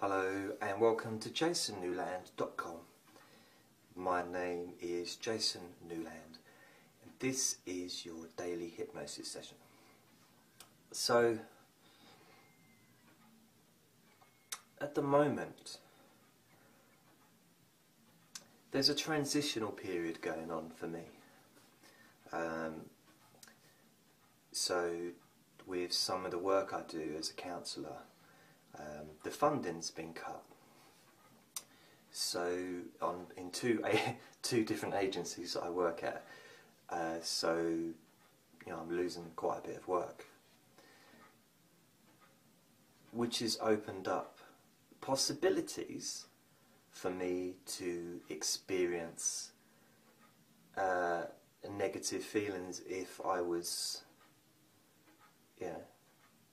Hello and welcome to jasonnewland.com. My name is Jason Newland and this is your daily hypnosis session. So at the moment there's a transitional period going on for me. So with some of the work I do as a counsellor, the funding's been cut, so in two different agencies that I work at, so I'm losing quite a bit of work, which has opened up possibilities for me to experience negative feelings if I was,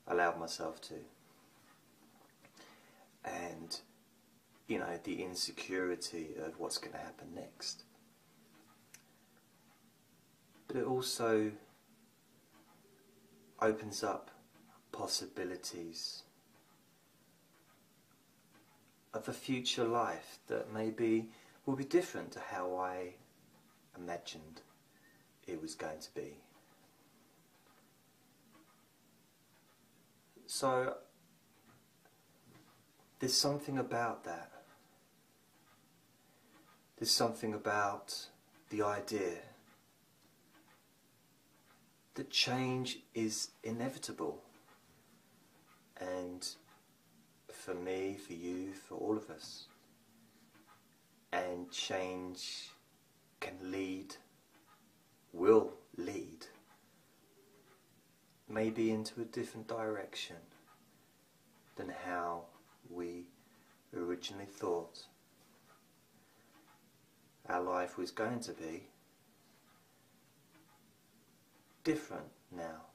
allowed myself to. And, the insecurity of what's going to happen next. But it also opens up possibilities of a future life that maybe will be different to how I imagined it was going to be. So there's something about that. There's something about the idea that change is inevitable. And for me, for you, for all of us. And change can lead, will lead, maybe into a different direction than how we originally thought our life was going to be. Different now.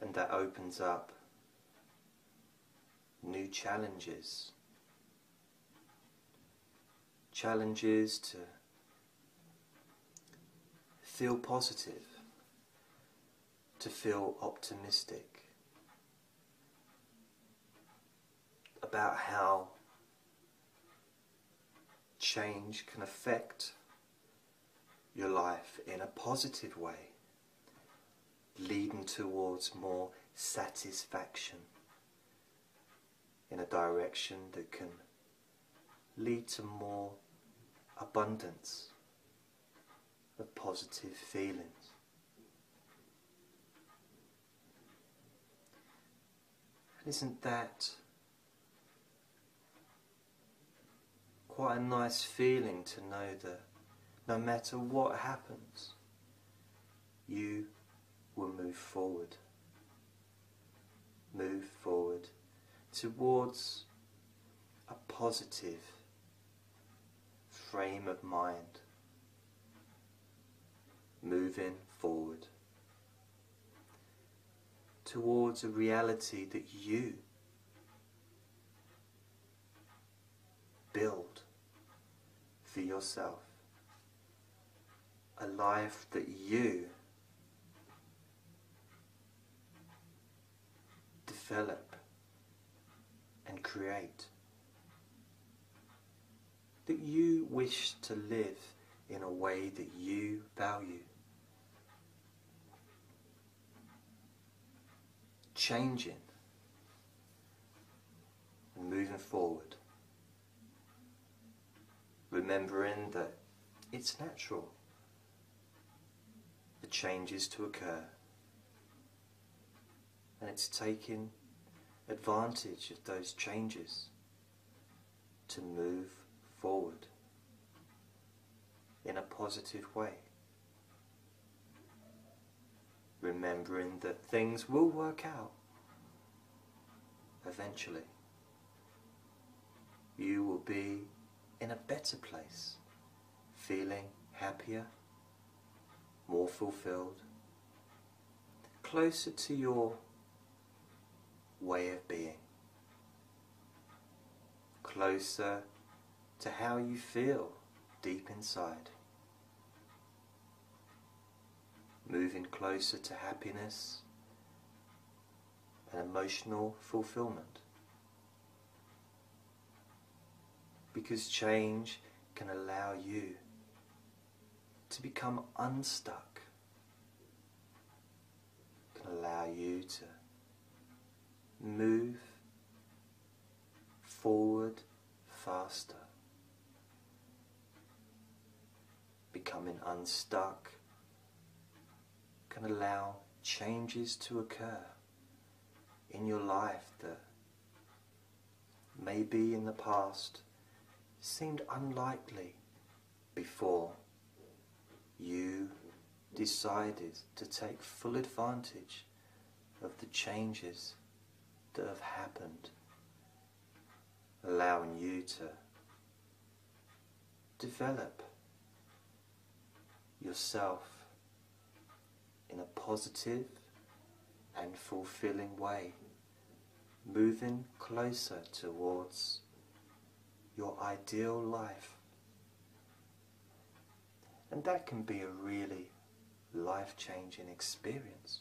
And that opens up new challenges. Challenges to feel positive, to feel optimistic about how change can affect your life in a positive way, leading towards more satisfaction, in a direction that can lead to more abundance of positive feelings. And isn't that quite a nice feeling, to know that no matter what happens, you will move forward towards a positive frame of mind, moving forward towards a reality that you build for yourself, a life that you develop and create, that you wish to live in a way that you value, changing and moving forward. Remembering that it's natural for changes to occur, and it's taking advantage of those changes to move forward in a positive way. Remembering that things will work out eventually. You will be in a better place, feeling happier, more fulfilled, closer to your way of being, closer to how you feel deep inside, moving closer to happiness and emotional fulfillment. Because change can allow you to become unstuck, can allow you to move forward faster, becoming unstuck can allow changes to occur in your life that maybe in the past seemed unlikely before you decided to take full advantage of the changes that have happened, allowing you to develop yourself in a positive and fulfilling way, moving closer towards your ideal life. And that can be a really life-changing experience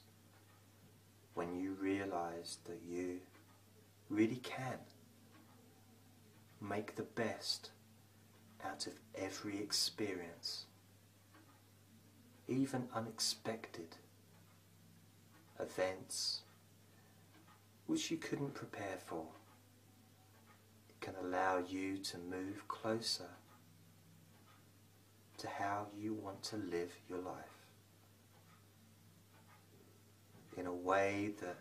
when you realize that you really can make the best out of every experience, even unexpected events which you couldn't prepare for. It can allow you to move closer to how you want to live your life in a way that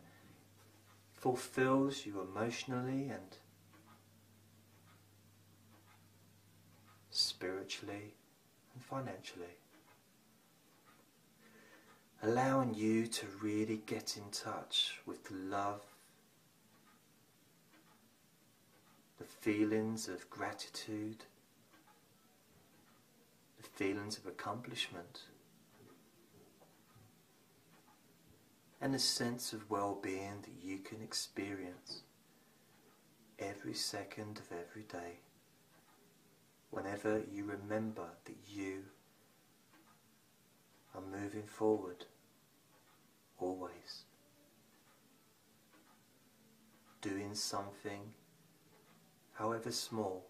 fulfills you emotionally and spiritually and financially, allowing you to really get in touch with the love, the feelings of gratitude, the feelings of accomplishment, and the sense of well-being that you can experience every second of every day, whenever you remember that you are moving forward. Always doing something, however small,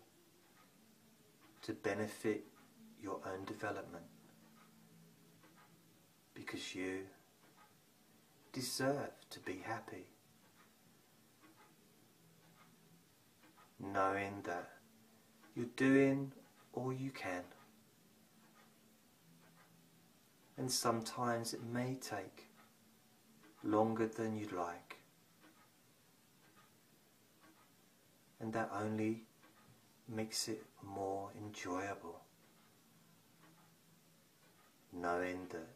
to benefit your own development, because you deserve to be happy, knowing that you're doing all you can, and sometimes it may take longer than you'd like, and that only makes it more enjoyable, knowing that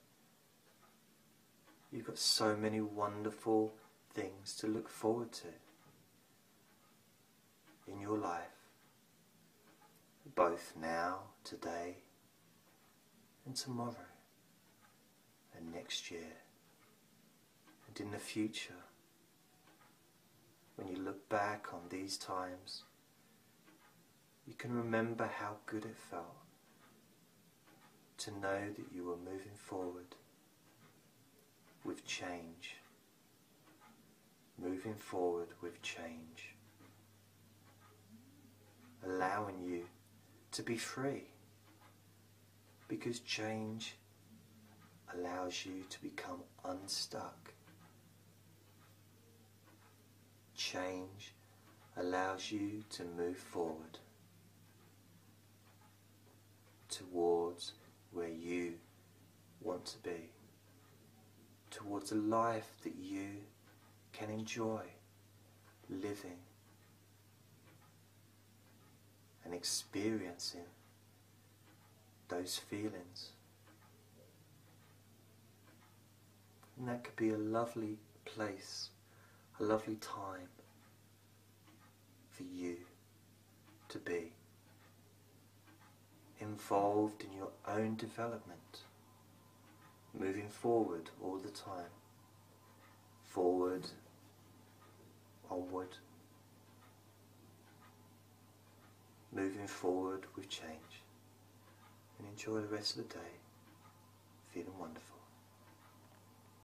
you've got so many wonderful things to look forward to in your life, both now, today, and tomorrow, and next year, and in the future. When you look back on these times, you can remember how good it felt to know that you were moving forward with change, moving forward with change, allowing you to be free, because change allows you to become unstuck. Change allows you to move forward towards where you want to be, towards a life that you can enjoy living and experiencing those feelings. And that could be a lovely place, a lovely time for you to be involved in your own development, moving forward all the time, forward, onward, moving forward with change, and enjoy the rest of the day, feeling wonderful.